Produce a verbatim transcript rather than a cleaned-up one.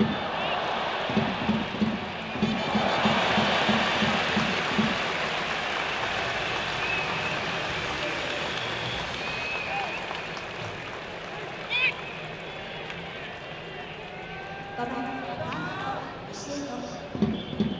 Bye-bye.